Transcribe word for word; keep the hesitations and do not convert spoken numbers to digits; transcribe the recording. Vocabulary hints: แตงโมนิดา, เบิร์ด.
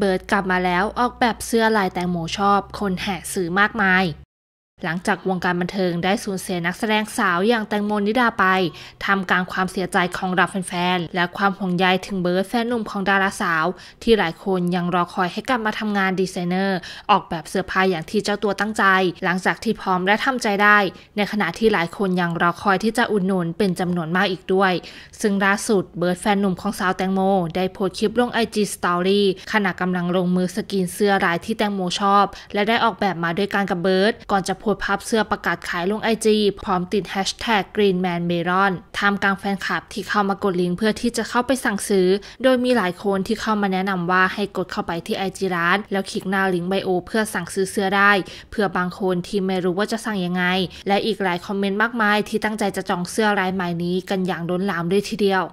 เบิร์ดกลับมาแล้วออกแบบเสื้อลายแตงโมชอบคนแห่สื่อมากมายหลังจากวงการบันเทิงได้สูญเสียนักแสดงสาวอย่างแตงโมนิดาไปทำกลางความเสียใจของเหล่าแฟนๆและความห่วงใยถึงเบิร์ดแฟนหนุ่มของดาราสาวที่หลายคนยังรอคอยให้กลับมาทำงานดีไซเนอร์ออกแบบเสื้อผ้าอย่างที่เจ้าตัวตั้งใจหลังจากที่พร้อมและทำใจได้ในขณะที่หลายคนยังรอคอยที่จะอุดหนุนเป็นจำนวนมากอีกด้วยซึ่งล่าสุดเบิร์ดแฟนหนุ่มของสาวแตงโมได้โพสต์คลิปลง ไอ จี Story ขณะกำลังลงมือสกรีนเสื้อลายที่แตงโมชอบและได้ออกแบบมาด้วยกันกับเบิร์ดก่อนจะโพสต์ภาพเสื้อประกาศขายลง ไอ จี พร้อมติดแฮชแท็ก กรีนแมนเมลอน ทำกลางแฟนคลับที่เข้ามากดลิงก์เพื่อที่จะเข้าไปสั่งซื้อโดยมีหลายคนที่เข้ามาแนะนำว่าให้กดเข้าไปที่ ไอ จี ร้านแล้วคลิกหน้าลิงก์ไบโอเพื่อสั่งซื้อเสื้อได้เพื่อบางคนที่ไม่รู้ว่าจะสั่งยังไงและอีกหลายคอมเมนต์มากมายที่ตั้งใจจะจองเสื้อลายใหม่นี้กันอย่างล้นหลามด้วยทีเดียว